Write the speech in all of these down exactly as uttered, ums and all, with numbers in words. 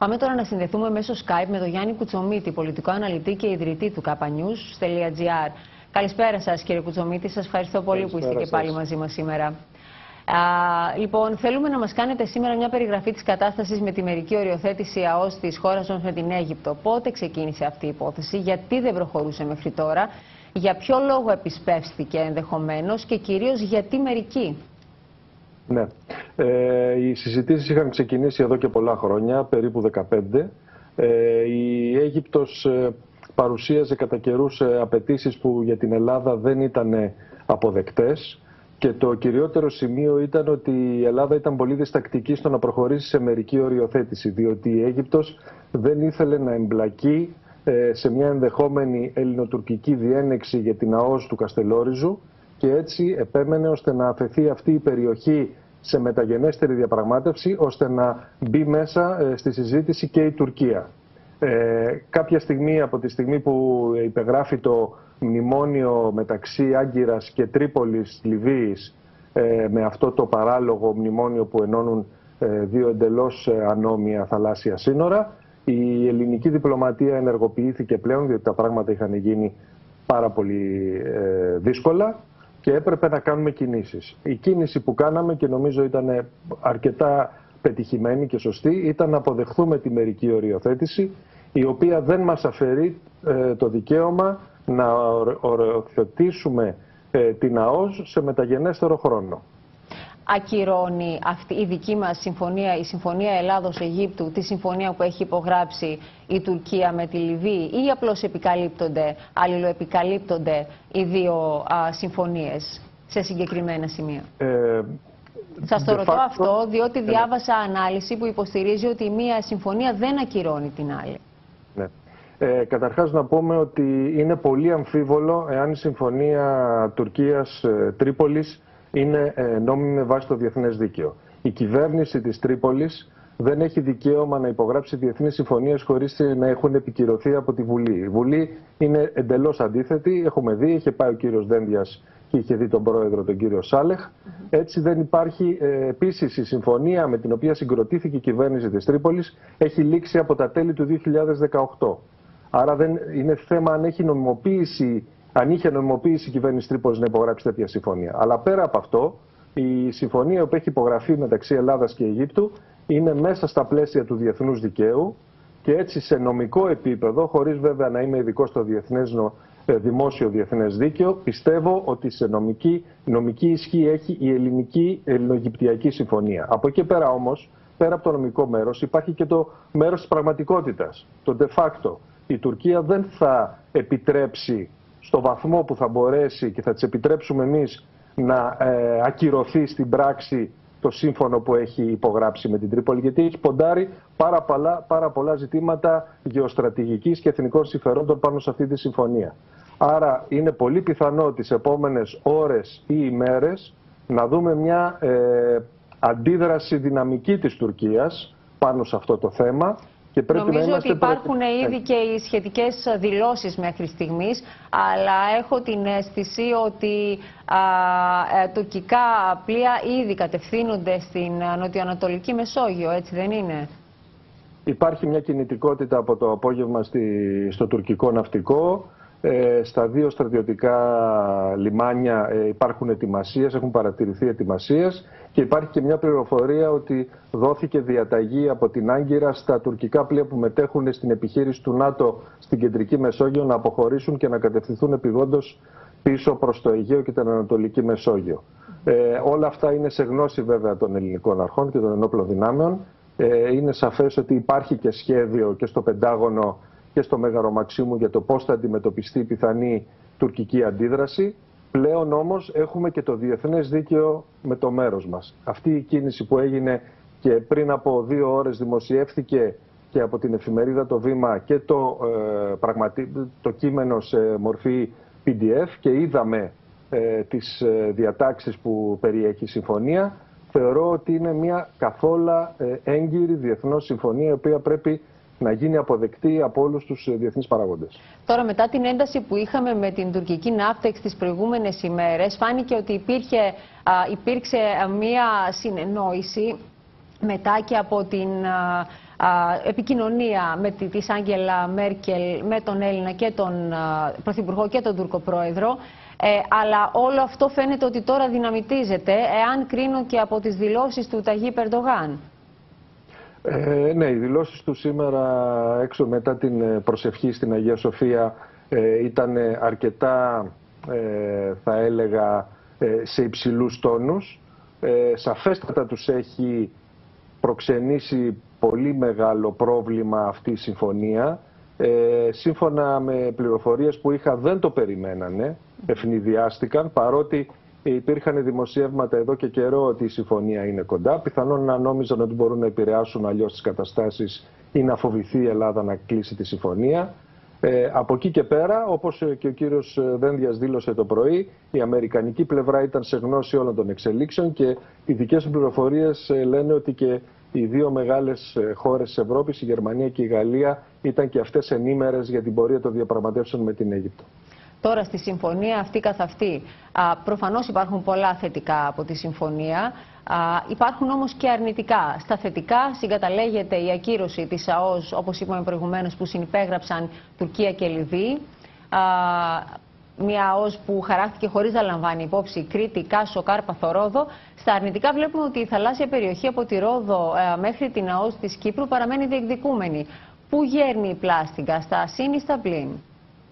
Πάμε τώρα να συνδεθούμε μέσω Skype με τον Γιάννη Κουτσομύτη, πολιτικό αναλυτή και ιδρυτή του kapan news τελεία gr. Καλησπέρα σας, κύριε Κουτσομύτη, σας ευχαριστώ πολύ Καλησπέρα που είστε και πάλι σας. μαζί μας σήμερα. Α, λοιπόν, θέλουμε να μας κάνετε σήμερα μια περιγραφή της κατάστασης με τη μερική οριοθέτηση ΑΟΖ της χώρας μας με την Αίγυπτο. Πότε ξεκίνησε αυτή η υπόθεση, γιατί δεν προχωρούσε μέχρι τώρα, για ποιο λόγο επισπεύστηκε ενδεχομένως και κυρίως γιατί μερική. Ναι. Ε, οι συζητήσεις είχαν ξεκινήσει εδώ και πολλά χρόνια, περίπου δεκαπέντε. Ε, η Αίγυπτος ε, παρουσίαζε κατά καιρούς ε, απαιτήσεις που για την Ελλάδα δεν ήταν αποδεκτές και το κυριότερο σημείο ήταν ότι η Ελλάδα ήταν πολύ διστακτική στο να προχωρήσει σε μερική οριοθέτηση, διότι η Αίγυπτος δεν ήθελε να εμπλακεί ε, σε μια ενδεχόμενη ελληνοτουρκική διένεξη για την ΑΟΖ του Καστελόριζου και έτσι επέμενε ώστε να αφαιθεί αυτή η περιοχή σε μεταγενέστερη διαπραγμάτευση, ώστε να μπει μέσα ε, στη συζήτηση και η Τουρκία. Ε, κάποια στιγμή, από τη στιγμή που υπεγράφει το μνημόνιο μεταξύ Άγκυρας και Τρίπολης Λιβύης, ε, με αυτό το παράλογο μνημόνιο που ενώνουν ε, δύο εντελώς ανώμια θαλάσσια σύνορα, η ελληνική διπλωματία ενεργοποιήθηκε πλέον, διότι τα πράγματα είχαν γίνει πάρα πολύ ε, δύσκολα και έπρεπε να κάνουμε κινήσεις. Η κίνηση που κάναμε, και νομίζω ήταν αρκετά πετυχημένη και σωστή, ήταν να αποδεχθούμε τη μερική οριοθέτηση, η οποία δεν μας αφαιρεί ε, το δικαίωμα να οριοθετήσουμε ε, την ΑΟΖ σε μεταγενέστερο χρόνο. Ακυρώνει αυτή η δική μας συμφωνία, η Συμφωνία Ελλάδος-Αιγύπτου, τη συμφωνία που έχει υπογράψει η Τουρκία με τη Λιβύη, ή απλώς επικαλύπτονται, αλληλοεπικαλύπτονται οι δύο α, συμφωνίες σε συγκεκριμένα σημεία? Ε, Σας το ρωτώ facto, αυτό, διότι διάβασα ναι. ανάλυση που υποστηρίζει ότι η μία συμφωνία δεν ακυρώνει την άλλη. Ναι. Ε, καταρχάς να πούμε ότι είναι πολύ αμφίβολο εάν η συμφωνία Τουρκίας-Τρίπολης είναι νόμιμη με βάση το διεθνές δίκαιο. Η κυβέρνηση της Τρίπολης δεν έχει δικαίωμα να υπογράψει διεθνείς συμφωνίες χωρίς να έχουν επικυρωθεί από τη Βουλή. Η Βουλή είναι εντελώς αντίθετη. Έχουμε δει, είχε πάει ο κύριος Δένδιας και είχε δει τον πρόεδρο, τον κύριο Σάλεχ. Έτσι δεν υπάρχει. Επίσης, η συμφωνία με την οποία συγκροτήθηκε η κυβέρνηση της Τρίπολης έχει λήξει από τα τέλη του δύο χιλιάδες δεκαοκτώ. Άρα δεν είναι θέμα αν έχει νομιμοποίηση. Αν είχε νομιμοποίηση η κυβέρνηση Τρίπολης να υπογράψει τέτοια συμφωνία. Αλλά πέρα από αυτό, η συμφωνία που έχει υπογραφεί μεταξύ Ελλάδας και Αιγύπτου είναι μέσα στα πλαίσια του διεθνούς δικαίου και έτσι σε νομικό επίπεδο, χωρίς βέβαια να είμαι ειδικός στο διεθνές, δημόσιο διεθνές δίκαιο, πιστεύω ότι σε νομική, νομική ισχύ έχει η ελληνική ελληνογυπτιακή συμφωνία. Από εκεί πέρα όμως, πέρα από το νομικό μέρος, υπάρχει και το μέρος της πραγματικότητας, το de facto. Η Τουρκία δεν θα επιτρέψει, στο βαθμό που θα μπορέσει και θα της επιτρέψουμε εμείς, να ε, ακυρωθεί στην πράξη το σύμφωνο που έχει υπογράψει με την Τρίπολη, γιατί έχει ποντάρει πάρα πολλά, πάρα πολλά ζητήματα γεωστρατηγικής και εθνικών συμφερόντων πάνω σε αυτή τη συμφωνία. Άρα είναι πολύ πιθανό τις επόμενες ώρες ή ημέρες να δούμε μια ε, αντίδραση δυναμική της Τουρκίας πάνω σε αυτό το θέμα. Και νομίζω ότι υπάρχουν προ... ήδη και οι σχετικές δηλώσεις μέχρι στιγμής, αλλά έχω την αίσθηση ότι α, τουρκικά πλοία ήδη κατευθύνονται στην νοτιοανατολική Μεσόγειο, έτσι δεν είναι? Υπάρχει μια κινητικότητα από το απόγευμα στη, στο τουρκικό ναυτικό. Ε, στα δύο στρατιωτικά λιμάνια ε, υπάρχουν ετοιμασίες, έχουν παρατηρηθεί ετοιμασίες και υπάρχει και μια πληροφορία ότι δόθηκε διαταγή από την Άγκυρα στα τουρκικά πλοία που μετέχουν στην επιχείρηση του ΝΑΤΟ στην Κεντρική Μεσόγειο να αποχωρήσουν και να κατευθυνθούν επειγόντως πίσω προς το Αιγαίο και την Ανατολική Μεσόγειο. Ε, όλα αυτά είναι σε γνώση βέβαια των ελληνικών αρχών και των ενόπλων δυνάμεων. Ε, είναι σαφές ότι υπάρχει και σχέδιο και στο Πεντάγωνο και στο Μεγαρομαξίμου για το πώς θα αντιμετωπιστεί η πιθανή τουρκική αντίδραση. Πλέον όμως έχουμε και το διεθνές δίκαιο με το μέρος μας. Αυτή η κίνηση που έγινε και πριν από δύο ώρες δημοσιεύθηκε και από την εφημερίδα Το Βήμα και το, ε, πραγματι... το κείμενο σε μορφή πι ντι εφ και είδαμε ε, τις ε, διατάξεις που περιέχει η συμφωνία. Θεωρώ ότι είναι μια καθόλου ε, έγκυρη διεθνώς συμφωνία η οποία πρέπει να γίνει αποδεκτή από όλους τους διεθνείς παράγοντες. Τώρα, μετά την ένταση που είχαμε με την τουρκική ναύτεξ τις προηγούμενες ημέρες, φάνηκε ότι υπήρχε, υπήρξε μία συνεννόηση μετά και από την επικοινωνία με τη, της Άγγελα Μέρκελ, με τον Έλληνα και τον Πρωθυπουργό και τον Τούρκο Πρόεδρο. Ε, αλλά όλο αυτό φαίνεται ότι τώρα δυναμητίζεται, εάν κρίνω και από τις δηλώσεις του Ταγίπ Ερντογάν. Ε, ναι, οι δηλώσεις του σήμερα έξω μετά την προσευχή στην Αγία Σοφία ε, ήταν αρκετά, ε, θα έλεγα, ε, σε υψηλούς τόνους. Ε, σαφέστατα τους έχει προξενήσει πολύ μεγάλο πρόβλημα αυτή η συμφωνία. Ε, σύμφωνα με πληροφορίες που είχα, δεν το περιμένανε, ευνηδιάστηκαν, παρότι υπήρχαν δημοσιεύματα εδώ και καιρό ότι η συμφωνία είναι κοντά. Πιθανόν να νόμιζαν ότι μπορούν να επηρεάσουν αλλιώς τις καταστάσεις ή να φοβηθεί η Ελλάδα να κλείσει τη συμφωνία. Ε, από εκεί και πέρα, όπως και ο κύριος Δένδιας δήλωσε το πρωί, η αμερικανική πλευρά ήταν σε γνώση όλων των εξελίξεων και οι δικές μου πληροφορίες λένε ότι και οι δύο μεγάλες χώρες της Ευρώπης, η Γερμανία και η Γαλλία, ήταν και αυτές ενήμερες για την πορεία των διαπραγματεύσεων με την Αίγυπτο. Τώρα στη συμφωνία αυτή καθ' αυτή, α, προφανώς υπάρχουν πολλά θετικά από τη συμφωνία, α, υπάρχουν όμως και αρνητικά. Στα θετικά συγκαταλέγεται η ακύρωση της ΑΟΖ, όπως είπαμε προηγουμένως, που συνυπέγραψαν Τουρκία και Λιβύη. Α, μια ΑΟΖ που χαράχτηκε χωρίς να λαμβάνει υπόψη Κρήτη, Κάσο, Κάρπαθο, Ρόδο. Στα αρνητικά βλέπουμε ότι η θαλάσσια περιοχή από τη Ρόδο α, μέχρι την ΑΟΖ της Κύπρου παραμένει διεκδικούμενη. Πού γέρνει η πλάστιγκα, στα ασύν ή στα πλήν?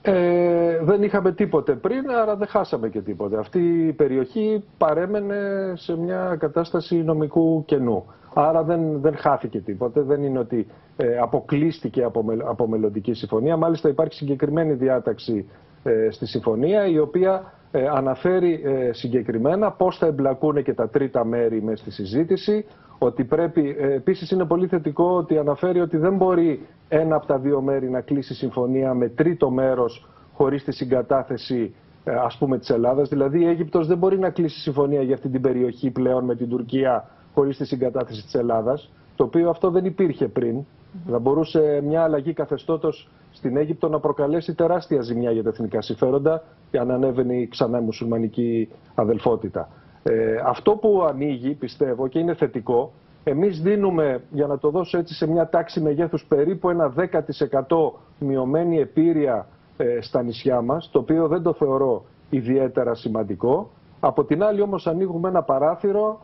Ε, δεν είχαμε τίποτε πριν, άρα δεν χάσαμε και τίποτε. Αυτή η περιοχή παρέμενε σε μια κατάσταση νομικού κενού. Άρα δεν, δεν χάθηκε τίποτε, δεν είναι ότι ε, αποκλείστηκε από, με, από μελλοντική συμφωνία. Μάλιστα υπάρχει συγκεκριμένη διάταξη ε, στη συμφωνία, η οποία ε, αναφέρει ε, συγκεκριμένα πώς θα εμπλακούν και τα τρίτα μέρη μέσα στη συζήτηση. Ότι πρέπει, ε, επίσης είναι πολύ θετικό ότι αναφέρει ότι δεν μπορεί ένα από τα δύο μέρη να κλείσει συμφωνία με τρίτο μέρος χωρίς τη συγκατάθεση ε, ας πούμε της Ελλάδας. Δηλαδή η Αίγυπτος δεν μπορεί να κλείσει συμφωνία για αυτή την περιοχή πλέον με την Τουρκία χωρίς τη συγκατάθεση της Ελλάδας, το οποίο αυτό δεν υπήρχε πριν. Mm-hmm. Θα μπορούσε μια αλλαγή καθεστώτος στην Αίγυπτο να προκαλέσει τεράστια ζημιά για τα εθνικά συμφέροντα και αν ανέβαινε ξανά η μουσουλμανική αδελφότητα. Ε, αυτό που ανοίγει, πιστεύω, και είναι θετικό, εμείς δίνουμε, για να το δώσω έτσι σε μια τάξη μεγέθους, περίπου ένα δέκα τοις εκατό μειωμένη επίρρεια ε, στα νησιά μας, το οποίο δεν το θεωρώ ιδιαίτερα σημαντικό. Από την άλλη όμως ανοίγουμε ένα παράθυρο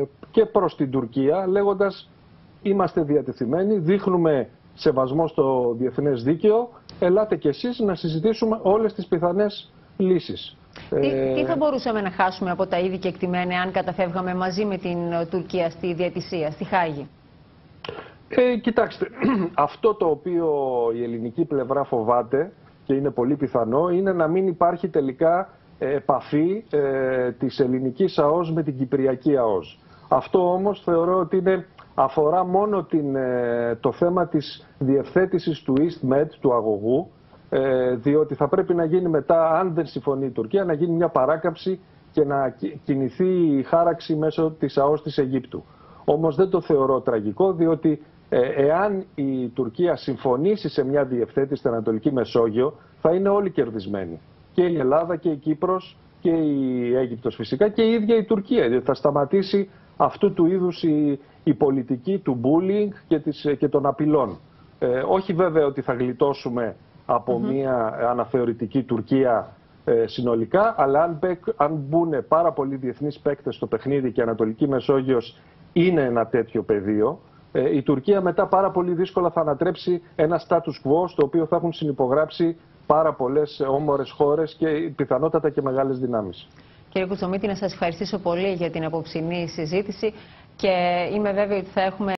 ε, και προς την Τουρκία, λέγοντας είμαστε διατεθειμένοι, δείχνουμε σεβασμό στο διεθνές δίκαιο, ελάτε κι εσείς να συζητήσουμε όλες τις πιθανές λύσεις. Τι, τι θα μπορούσαμε να χάσουμε από τα ήδη κεκτημένα αν καταφεύγαμε μαζί με την Τουρκία στη διαιτησία, στη Χάγη? Ε, κοιτάξτε, αυτό το οποίο η ελληνική πλευρά φοβάται και είναι πολύ πιθανό είναι να μην υπάρχει τελικά επαφή ε, της ελληνικής ΑΟΣ με την κυπριακή ΑΟΣ. Αυτό όμως θεωρώ ότι είναι, αφορά μόνο την, ε, το θέμα της διευθέτησης του East Med, του αγωγού, διότι θα πρέπει να γίνει μετά, αν δεν συμφωνεί η Τουρκία, να γίνει μια παράκαμψη και να κινηθεί η χάραξη μέσω της ΑΟΣ της Αιγύπτου. Όμως δεν το θεωρώ τραγικό, διότι εάν η Τουρκία συμφωνήσει σε μια διευθέτηση στην Ανατολική Μεσόγειο, θα είναι όλοι κερδισμένοι. Και η Ελλάδα και η Κύπρος και η Αίγυπτος φυσικά και η ίδια η Τουρκία, διότι θα σταματήσει αυτού του είδους η, η πολιτική του bullying και, της, και των απειλών. Ε, όχι βέβαια ότι θα γλιτώσουμε από mm-hmm. μια αναθεωρητική Τουρκία ε, συνολικά, αλλά αν, αν μπουν πάρα πολλοί διεθνείς παίκτες στο παιχνίδι και η Ανατολική Μεσόγειος είναι ένα τέτοιο πεδίο, ε, η Τουρκία μετά πάρα πολύ δύσκολα θα ανατρέψει ένα status quo στο οποίο θα έχουν συνυπογράψει πάρα πολλές όμορες χώρες και πιθανότατα και μεγάλες δυνάμεις. Κύριε Κουτσομύτη, να σας ευχαριστήσω πολύ για την απόψινή συζήτηση και είμαι βέβαιη ότι θα έχουμε